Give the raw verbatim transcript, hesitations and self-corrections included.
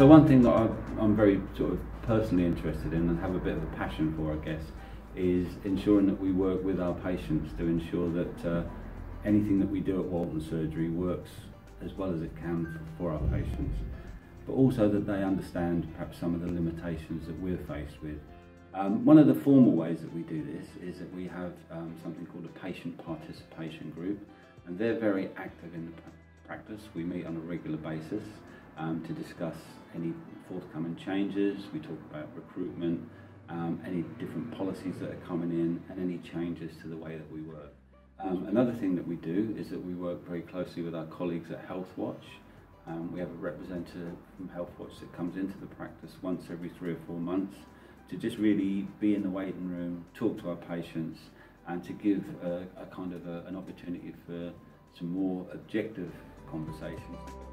So one thing that I, I'm very sort of personally interested in and have a bit of a passion for, I guess, is ensuring that we work with our patients to ensure that uh, anything that we do at Walton Surgery works as well as it can for our patients, but also that they understand perhaps some of the limitations that we're faced with. Um, one of the formal ways that we do this is that we have um, something called a patient participation group, and they're very active in the practice. We meet on a regular basis um, to discuss any forthcoming changes. We talk about recruitment, um, any different policies that are coming in, and any changes to the way that we work. Um, another thing that we do is that we work very closely with our colleagues at HealthWatch. Um, we have a representative from HealthWatch that comes into the practice once every three or four months to just really be in the waiting room, talk to our patients, and to give a, a kind of a, an opportunity for some more objective conversations.